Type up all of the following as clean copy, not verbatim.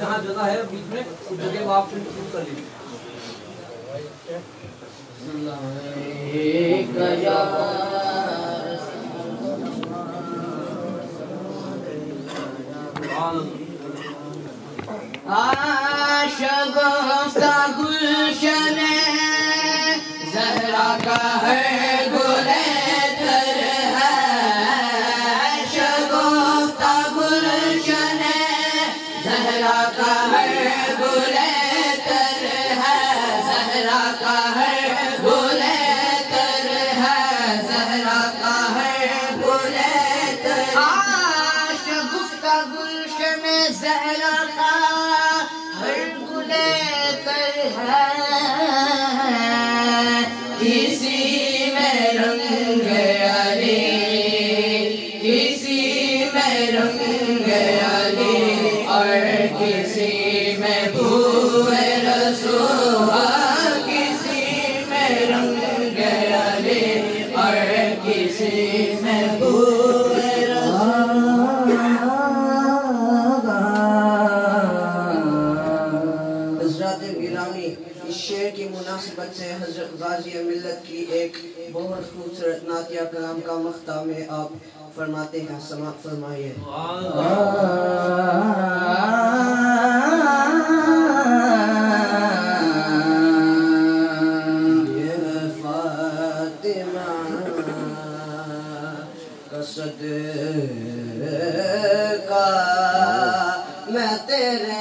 جہاں جگہ ہے بیچ میں جگہ آپ شروع کر لیجیے. سے حضرت غازی ملت کی ایک بہت خوبصورت نعتیہ کلام کا مختام میں آپ فرماتے ہیں, سماعت فرمائیے. یہ فاطمہ کا صدقہ میں تیرے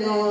نور